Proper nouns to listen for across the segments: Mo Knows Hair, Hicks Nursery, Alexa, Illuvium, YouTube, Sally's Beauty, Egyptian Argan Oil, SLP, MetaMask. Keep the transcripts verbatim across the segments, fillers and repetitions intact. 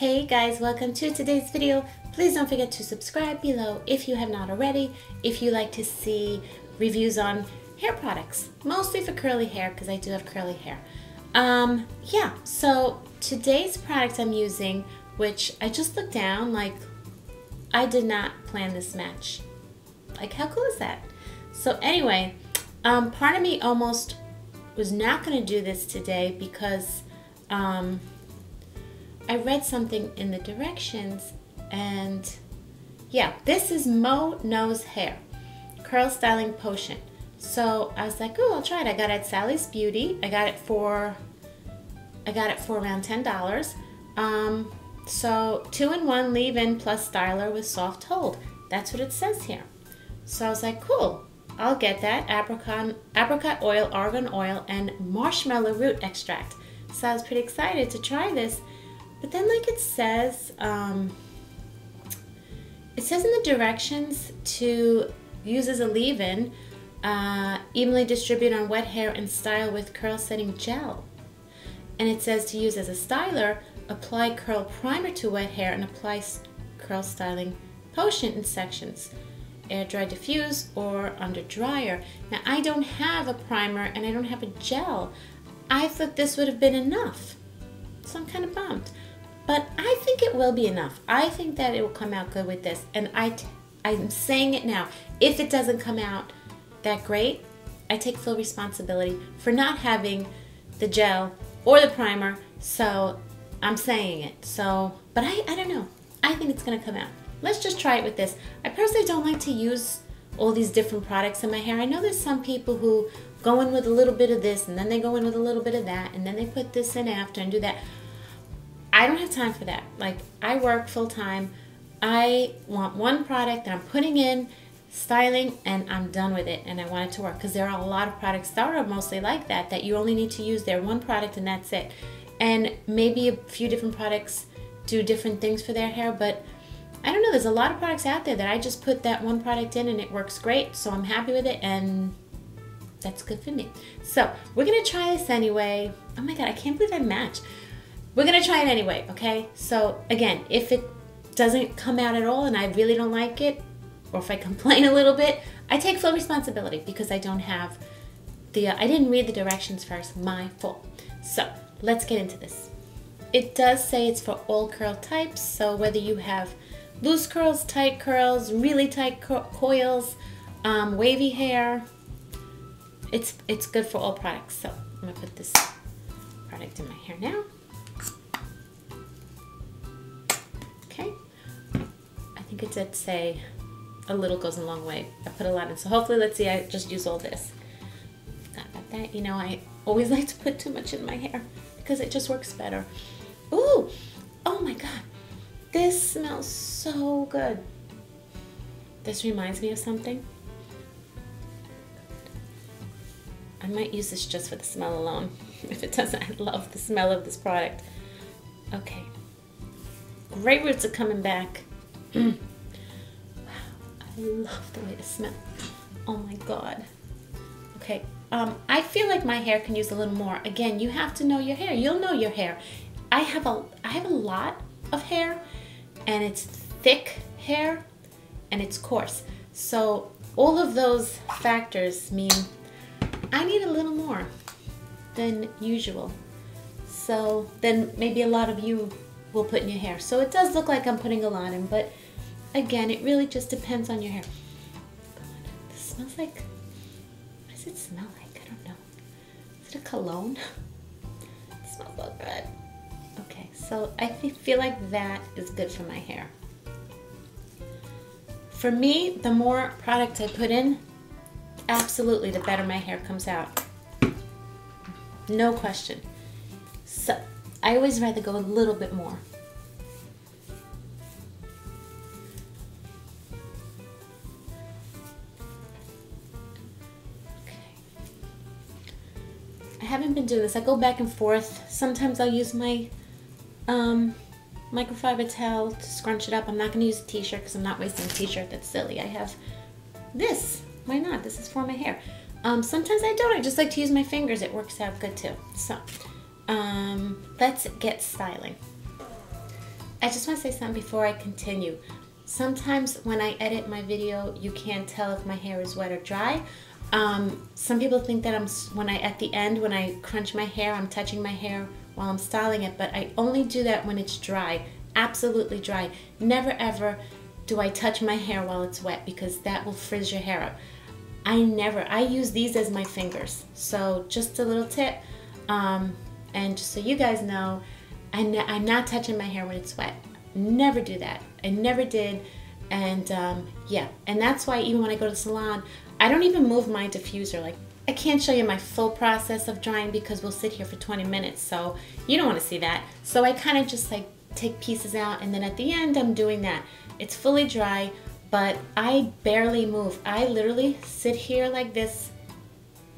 Hey guys, welcome to today's video. Please don't forget to subscribe below if you have not already, if you like to see reviews on hair products, mostly for curly hair because I do have curly hair. Um, yeah, so today's product I'm using, which I just looked down, like I did not plan this match. Like how cool is that? So anyway, um, part of me almost was not going to do this today because um, I read something in the directions, and yeah, this is Mo Knows Hair Curl Styling Potion. So I was like, oh, I'll try it. I got it at Sally's Beauty. I got it for, I got it for around ten dollars. Um, so two-in-one leave-in plus styler with soft hold. That's what it says here. So I was like, cool, I'll get that. Apricot, apricot oil, argan oil, and marshmallow root extract. So I was pretty excited to try this. But then, like it says, um, it says in the directions to use as a leave-in, uh, evenly distribute on wet hair and style with curl setting gel. And it says to use as a styler, apply curl primer to wet hair and apply curl styling potion in sections, air dry diffuse or under dryer. Now, I don't have a primer and I don't have a gel. I thought this would have been enough, so I'm kind of bummed. But I think it will be enough. I think that it will come out good with this. And I, I'm saying it now. If it doesn't come out that great, I take full responsibility for not having the gel or the primer. So I'm saying it. So, but I, I don't know. I think it's going to come out. Let's just try it with this. I personally don't like to use all these different products in my hair. I know there's some people who go in with a little bit of this, and then they go in with a little bit of that, and then they put this in after and do that. I don't have time for that. Like, I work full time. I want one product that I'm putting in, styling, and I'm done with it, and I want it to work. Because there are a lot of products that are mostly like that, that you only need to use their one product and that's it. And maybe a few different products do different things for their hair, but I don't know, there's a lot of products out there that I just put that one product in and it works great, so I'm happy with it, and that's good for me. So we're gonna try this anyway. Oh my God, I can't believe I matched. We're gonna try it anyway, okay? So again, if it doesn't come out at all and I really don't like it, or if I complain a little bit, I take full responsibility because I don't have the, uh, I didn't read the directions first, my fault. So let's get into this. It does say it's for all curl types, so whether you have loose curls, tight curls, really tight co coils, um, wavy hair, It's, it's good for all products. So I'm gonna put this product in my hair now. Okay, I think it did say a little goes a long way. I put a lot in, so hopefully, let's see, I just use all this. Forgot about that. You know, I always like to put too much in my hair because it just works better. Ooh, oh my God, this smells so good. This reminds me of something. I might use this just for the smell alone. If it doesn't, I love the smell of this product. Okay. Great roots are coming back. Wow, I love the way it smells. Oh my God. Okay, um, I feel like my hair can use a little more. Again, you have to know your hair. You'll know your hair. I have a, I have a lot of hair, and it's thick hair, and it's coarse. So all of those factors mean I need a little more than usual. So then maybe a lot of you will put in your hair. So it does look like I'm putting a lot in, but again, it really just depends on your hair. God, this smells like, what does it smell like? I don't know. Is it a cologne? It smells so good. Okay, so I feel like that is good for my hair. For me, the more product I put in, absolutely, the better my hair comes out. No question. So, I always rather go a little bit more. Okay. I haven't been doing this. I go back and forth. Sometimes I'll use my um, microfiber towel to scrunch it up. I'm not going to use a t-shirt because I'm not wasting a t-shirt. That's silly. I have this. Why not? This is for my hair. Um, sometimes I don't. I just like to use my fingers. It works out good too. So, um, let's get styling. I just want to say something before I continue. Sometimes when I edit my video, you can't tell if my hair is wet or dry. Um, some people think that I'm when I at the end when I crunch my hair, I'm touching my hair while I'm styling it, but I only do that when it's dry, absolutely dry. Never ever do I touch my hair while it's wet because that will frizz your hair up. I never. I use these as my fingers. So just a little tip, um, and just so you guys know, I ne I'm not touching my hair when it's wet. Never do that. I never did, and um, yeah, and that's why even when I go to the salon, I don't even move my diffuser. Like, I can't show you my full process of drying because we'll sit here for twenty minutes, so you don't want to see that. So I kind of just like take pieces out, and then at the end I'm doing that. It's fully dry, but I barely move. I literally sit here like this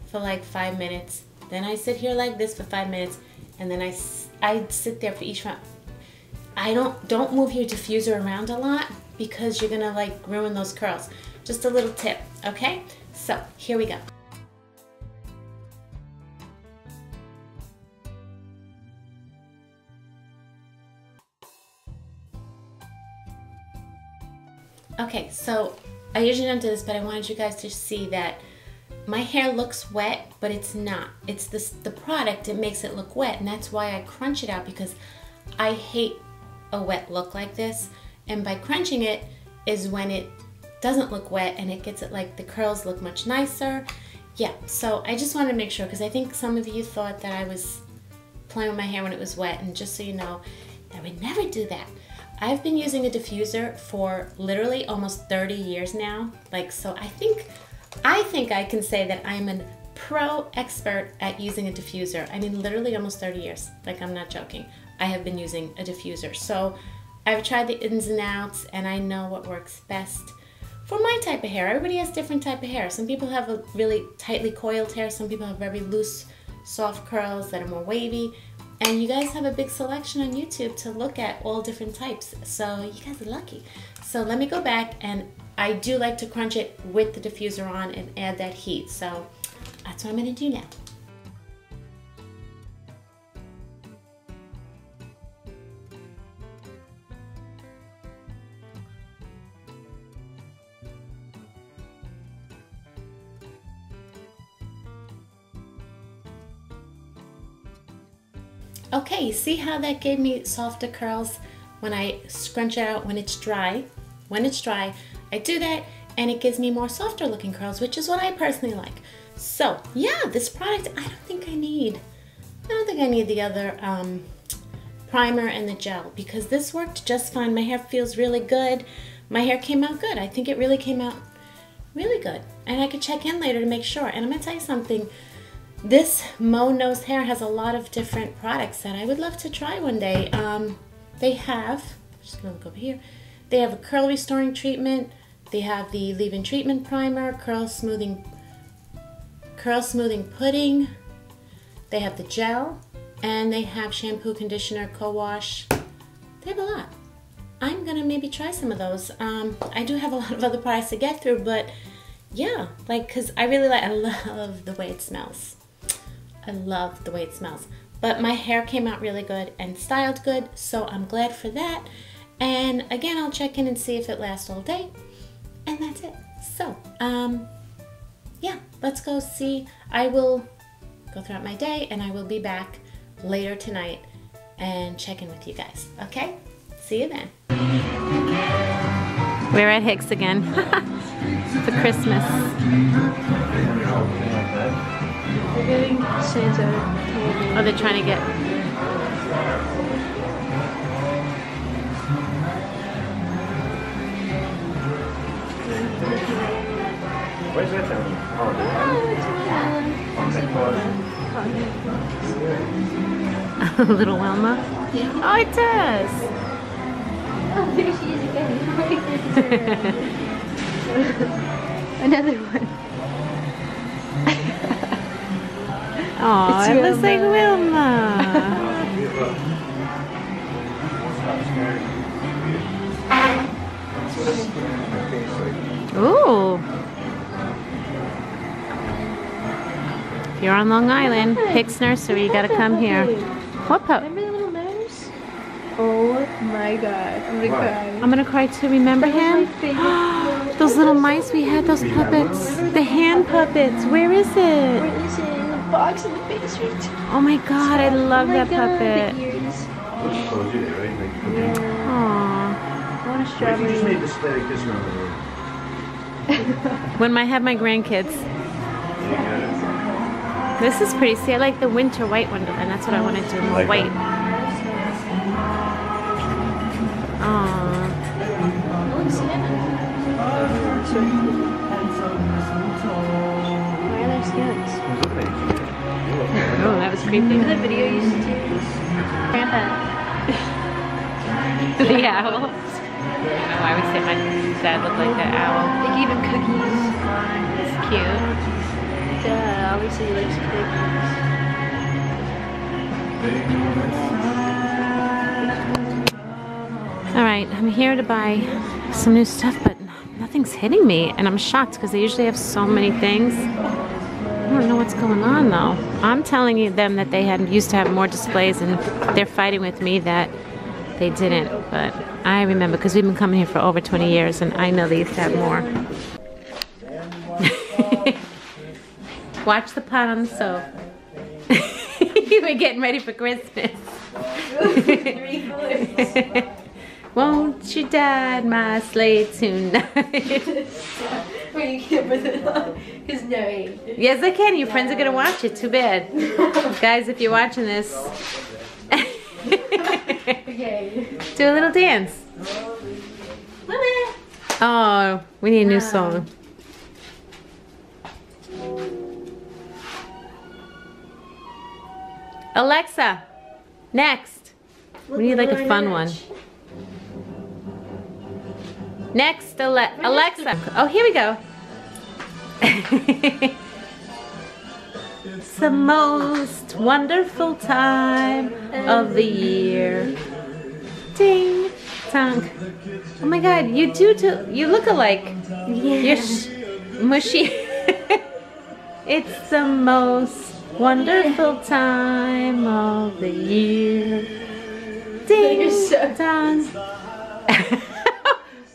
for like five minutes, then I sit here like this for five minutes, and then I, I sit there for each round. I don't, don't move your diffuser around a lot because you're gonna like ruin those curls. Just a little tip, okay? So here we go. Okay, so I usually don't do this, but I wanted you guys to see that my hair looks wet, but it's not. It's this, the product that makes it look wet, and that's why I crunch it out, because I hate a wet look like this. And by crunching it is when it doesn't look wet and it gets it like the curls look much nicer. Yeah, so I just wanted to make sure, because I think some of you thought that I was playing with my hair when it was wet, and just so you know, I would never do that. I've been using a diffuser for literally almost thirty years now, like, so I think I think I can say that I'm a pro expert at using a diffuser. I mean, literally almost thirty years, like, I'm not joking. I have been using a diffuser, so I've tried the ins and outs, and I know what works best for my type of hair. Everybody has different type of hair. Some people have a really tightly coiled hair, some people have very loose, soft curls that are more wavy, and you guys have a big selection on YouTube to look at all different types, so you guys are lucky. So let me go back, and I do like to crunch it with the diffuser on and add that heat, so that's what I'm gonna do now. Okay, see how that gave me softer curls when I scrunch it out when it's dry? When it's dry, I do that, and it gives me more softer looking curls, which is what I personally like. So yeah, this product, I don't think I need. I don't think I need the other um, primer and the gel, because this worked just fine. My hair feels really good. My hair came out good. I think it really came out really good. And I could check in later to make sure. And I'm gonna tell you something. This Mo Knows Hair has a lot of different products that I would love to try one day. Um, they have, I'm just gonna look over here, they have a curl restoring treatment, they have the leave-in treatment primer, curl smoothing, curl smoothing pudding, they have the gel, and they have shampoo, conditioner, co-wash. They have a lot. I'm gonna maybe try some of those. Um, I do have a lot of other products to get through, but yeah, like, cause I really like, I love the way it smells. I love the way it smells. But my hair came out really good and styled good, so I'm glad for that. And again, I'll check in and see if it lasts all day. And that's it. So, um, yeah, let's go see. I will go throughout my day, and I will be back later tonight and check in with you guys, okay? See you then. We're at Hicks again for Christmas. They're getting shades of it. Oh, they're trying to get... Where's that one? Oh, it's Little Wilma? Yeah. Oh, it does! Oh, there she is again. Another one. Oh, it looks like Wilma. Ooh. If you're on Long Island, Hicks Nursery, you gotta come here. Whoop up. Remember the little nose? Oh my god, I'm gonna cry. I'm gonna cry too. Remember him? Those little mice we had, those puppets. The hand puppets. Where is it? Where is it? In the box in the basement. Oh my god, I love that puppet. Aww. I want a strawberry. Just made the display like this around the room. When I have my grandkids. This is pretty. See, I like the winter white wonderland. That's what I want to do. Like white. Why are there skins? Oh, that was creepy. Remember the video you used to do? Grandpa. The owl. Oh, I would say my dad looked like that owl. They gave him cookies. It's cute. Dad always said he likes cookies. Alright, I'm here to buy some new stuff, but nothing's hitting me. And I'm shocked because they usually have so many things. I don't know what's going on though. I'm telling you them that they had used to have more displays, and they're fighting with me that they didn't. But I remember because we've been coming here for over twenty years, and I know they used to have more. Watch the pot on the stove. We're getting ready for Christmas. Won't you dad my sleigh tonight? When you can't put it on, it's no. Yes, I can. Your friends are gonna watch it. Too bad, guys. If you're watching this, do a little dance. Oh, we need a new song. Alexa, next. Look, we need like a fun one. Next, Ale Alexa. Oh, here we go. It's the most wonderful time of the year. Ding, tongue. Oh my God, you do too. You look alike. Yeah. You're sh mushy. It's the most wonderful time of the year. Ding so dong.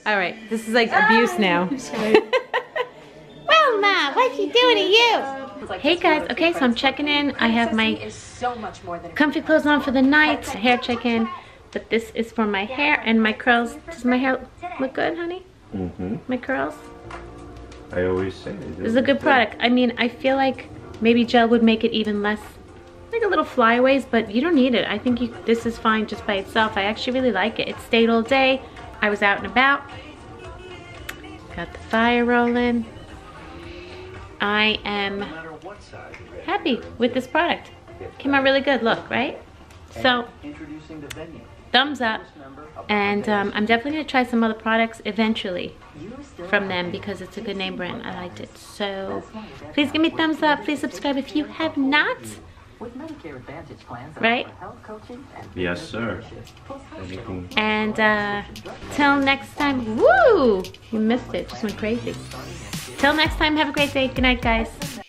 Alright, this is like ah, abuse now. Well, Ma, what you doing to you? Hey guys, okay, so I'm checking in. I have my comfy clothes on for the night, hair check-in. But this is for my hair and my curls. Does my hair look good, honey? Mm-hmm. My curls? I always say it. This is a good product. I mean, I feel like maybe gel would make it even less, like a little flyaways, but you don't need it. I think you, this is fine just by itself. I actually really like it. It stayed all day. I was out and about. Got the fire rolling. I am happy with this product. Came out really good. Look, right? So, thumbs up. And um, I'm definitely going to try some other products eventually from them because it's a good name brand. I liked it. So please give me thumbs up. Please subscribe if you have not. Right? Yes, sir. And uh, till next time. Woo! You missed it. Just went crazy. Till next time. Have a great day. Good night, guys.